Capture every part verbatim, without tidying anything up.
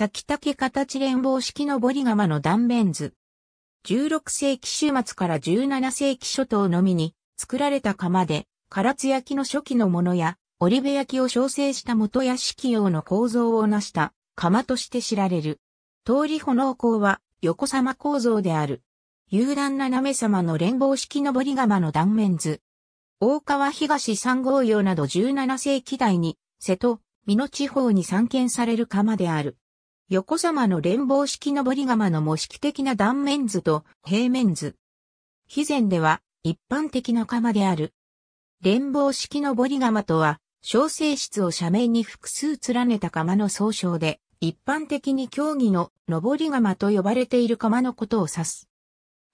先竹形連棒式の登り窯の断面図。じゅうろく世紀終末からじゅうなな世紀初頭のみに作られた窯で、唐津焼の初期のものや、織部焼を焼成した元屋敷用の構造を成した窯として知られる。通り炎口は横様構造である。雄段斜め様の連棒式登り窯の断面図。大川東三号窯などじゅうなな世紀代に、瀬戸、美濃地方に散見される窯である。横様の連棒式登り窯の模式的な断面図と平面図。肥前では一般的な窯である。連棒式登り窯とは、焼成室を斜面に複数連ねた窯の総称で、一般的に競技の登り窯と呼ばれている窯のことを指す。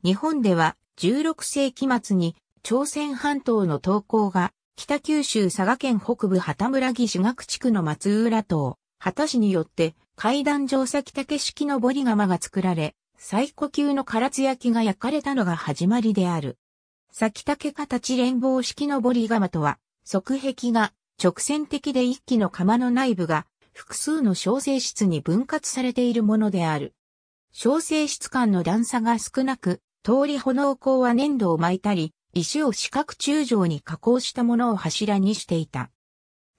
日本ではじゅうろく世紀末に朝鮮半島の刀工が北九州佐賀県北部畑村義志学地区の松浦島、畑市によって階段状先竹式登り窯が作られ、最古級の唐津焼が焼かれたのが始まりである。先竹形連棒式登り窯とは、側壁が直線的で一基の窯の内部が複数の焼成室に分割されているものである。焼成室間の段差が少なく、通り炎口は粘土を巻いたり、石を四角柱状に加工したものを柱にしていた。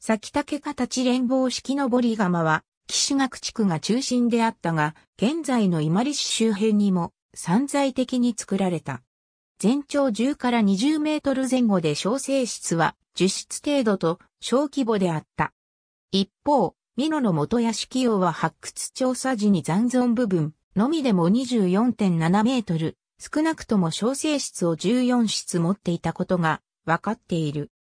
先竹形連棒式登り窯は、義志学地区が中心であったが、現在の伊万里市周辺にも散在的に作られた。全長じゅうからにじゅうメートル前後で焼成室はじゅっ室程度と小規模であった。一方、美濃の元屋敷窯は発掘調査時に残存部分のみでも にじゅうよんてんなな メートル、少なくとも焼成室をじゅうよん室持っていたことが分かっている。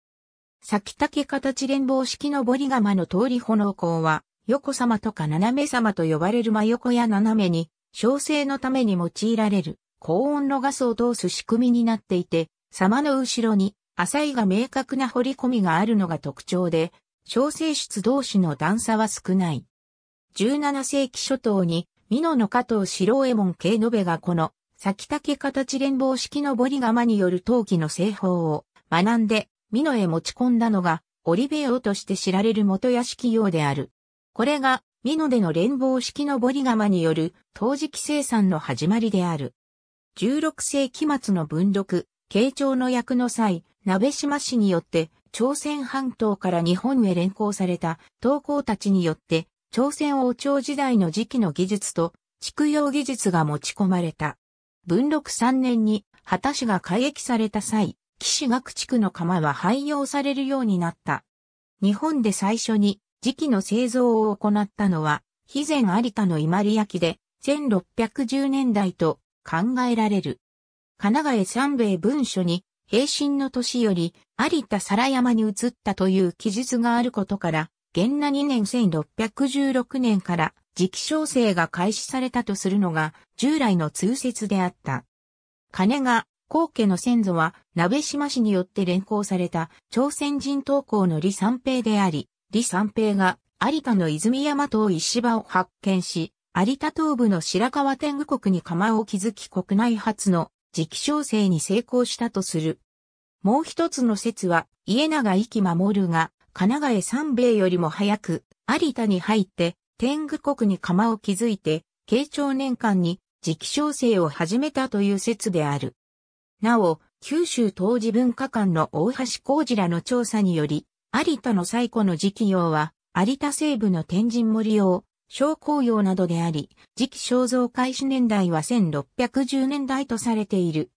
先竹形連棒式登り窯の通り炎口は、横様とか斜め様と呼ばれる真横や斜めに、焼成のために用いられる。高温のガスを通す仕組みになっていて、様の後ろに浅いが明確な掘り込みがあるのが特徴で、焼成室同士の段差は少ない。じゅうなな世紀初頭に、美濃の加藤四郎右衛門慶延がこの先竹形連棒式登り窯による陶器の製法を学んで、美濃へ持ち込んだのが、織部窯として知られる元屋敷窯である。これが、美濃での連棒式登り窯による陶磁器生産の始まりである。じゅうろく世紀末の文禄、慶長の役の際、鍋島氏によって、朝鮮半島から日本へ連行された、刀工たちによって、朝鮮王朝時代の磁器の技術と、畜養技術が持ち込まれた。文禄さんねんに、畑市が改易された際、義志学地区の窯は廃用されるようになった。日本で最初に、磁器の製造を行ったのは、肥前有田の伊万里焼で、せんろっぴゃくじゅうねんだいと、考えられる。神奈川三兵衛文書に、平成の年より有田皿山に移ったという記述があることから、元和にねんせんろっぴゃくじゅうろくねんから磁器焼成が開始されたとするのが従来の通説であった。金が、高家の先祖は鍋島氏によって連行された朝鮮人刀工の李三平であり、李三平が有田の泉山島石場を発見し、有田東部の白川天狗国に窯を築き国内初の磁器焼成に成功したとする。もう一つの説は家長壱岐守が神奈川三兵衛よりも早く有田に入って天狗国に窯を築いて慶長年間に磁器焼成を始めたという説である。なお、九州陶磁文化館の大橋浩二らの調査により有田の最古の磁器窯は有田西部の天神森窯。焼香窯などであり、磁器焼造開始年代はせんろっぴゃくじゅうねんだいとされている。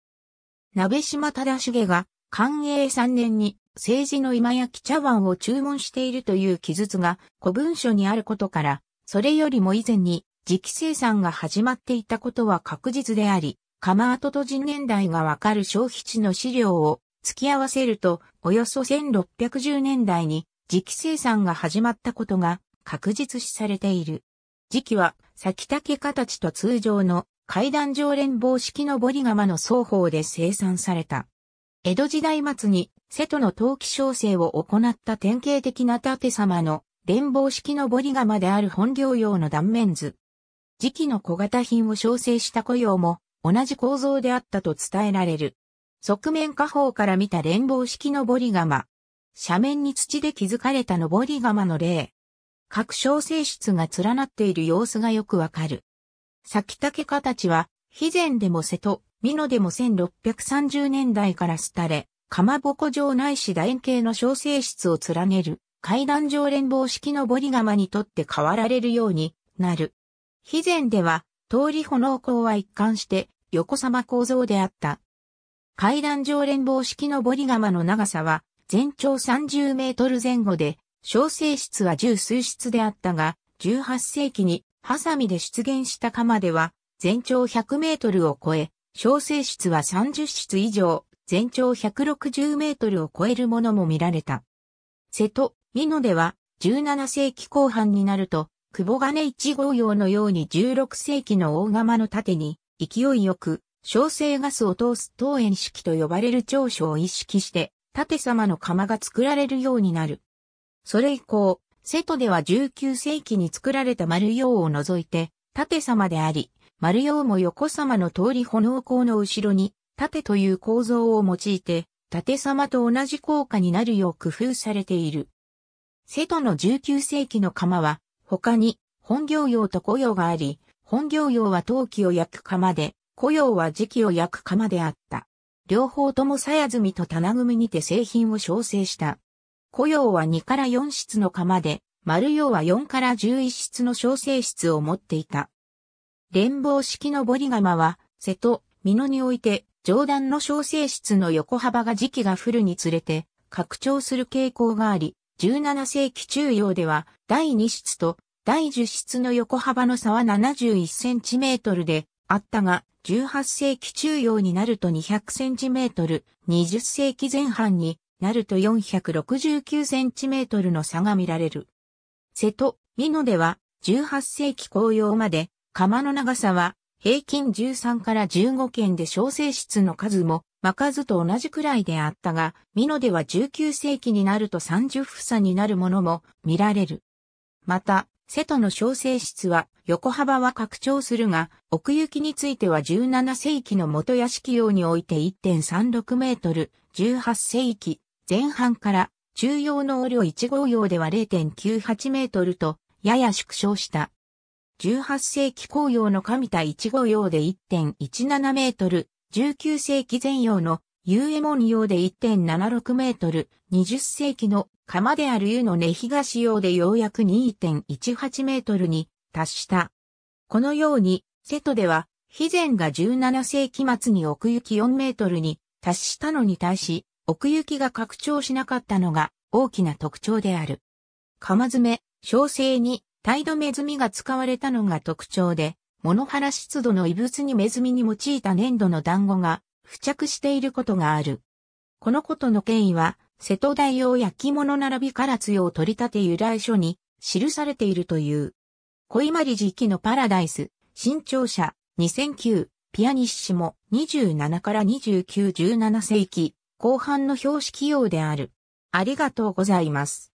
鍋島忠茂が、寛永さんねんに、政治の今焼茶碗を注文しているという記述が古文書にあることから、それよりも以前に磁器生産が始まっていたことは確実であり、窯跡と人年代がわかる消費地の資料を付き合わせると、およそせんろっぴゃくじゅうねんだいに磁器生産が始まったことが、確実視されている。磁器は、先竹形と通常の階段状連棒式登り窯の双方で生産された。江戸時代末に、瀬戸の陶器焼成を行った典型的な縦様の連棒式登り窯である本窯窯の断面図。磁器の小型品を焼成した小窯も同じ構造であったと伝えられる。側面下方から見た連棒式登り窯。斜面に土で築かれた登り窯の例。各小生室が連なっている様子がよくわかる。咲竹形は、肥前でも瀬戸、美濃でもせんろっぴゃくさんじゅうねんだいから廃れ、かまぼこ状ないし楕円形の小生室を連ねる、階段状連棒式のぼり窯にとって変わられるようになる。肥前では、通り歩能構は一貫して、横様構造であった。階段状連棒式のぼり窯の長さは、全長さんじゅうメートルぜん後で、小生室は十数室であったが、じゅうはっせいきに、ハサミで出現した窯では、全長ひゃくメートルを超え、小生室はさんじゅっしつ以上、全長ひゃくろくじゅうメートルを超えるものも見られた。瀬戸、美濃では、じゅうななせいきこう半になると、久保金一号用のようにじゅうろくせいきの大窯の盾に、勢いよく、小生ガスを通す投煙式と呼ばれる長所を意識して、縦様の窯が作られるようになる。それ以降、瀬戸ではじゅうきゅうせいきに作られた丸窯を除いて、縦様であり、丸窯も横様の通り歩能構の後ろに、縦という構造を用いて、縦様と同じ効果になるよう工夫されている。瀬戸のじゅうきゅうせいきの窯は、他に、本窯窯と古窯があり、本窯窯は陶器を焼く窯で、古窯は磁器を焼く窯であった。両方とも鞘積みと棚組にて製品を焼成した。古窯はにからよんしつの窯で、丸窯はよんからじゅういっしつの焼成室を持っていた。連棒式のぼり窯は、瀬戸、美濃において、上段の焼成室の横幅が時期が降るにつれて、拡張する傾向があり、じゅうななせいき中葉では、だいにしつとだいじゅっしつの横幅の差はななじゅういちセンチメートルで、あったが、じゅうはっせいき中葉になるとにひゃくセンチメートル、にじゅっせいきぜん半になるとよんひゃくろくじゅうきゅうセンチメートルの差が見られる。瀬戸、美濃ではじゅうはっせいき後葉まで、窯の長さは平均じゅうさんからじゅうごけんで小生室の数も真数と同じくらいであったが、美濃ではじゅうきゅうせいきになるとさんじゅっふさになるものも見られる。また、瀬戸の小生室は横幅は拡張するが、奥行きについてはじゅうななせいきの元屋敷用において いってんさんろくメートル、じゅうはっせいきぜん半から中葉の王領いち号用では れいてんきゅうはちメートルとやや縮小した。じゅうはっせいき後葉の上田いち号用で いってんいちななメートル、じゅうきゅうせいきぜん葉の湯右衛門用で いってんななろくメートル、にじゅっせいきの窯である湯の根東用でようやく にてんいちはちメートルに達した。このように、瀬戸では、肥前がじゅうななせいき末に奥行きよんメートルに達したのに対し、奥行きが拡張しなかったのが大きな特徴である。窯詰め、焼成に、体止め墨が使われたのが特徴で、物原湿土の異物に目墨に用いた粘土の団子が付着していることがある。このことの経緯は、瀬戸大王焼物並び唐津用取り立て由来書に記されているという。小伊万里磁器のパラダイス、新潮社、にせんきゅう、ピアニッシモ、にじゅうななからにじゅうきゅう、じゅうななせいき、後半の標識用である。ありがとうございます。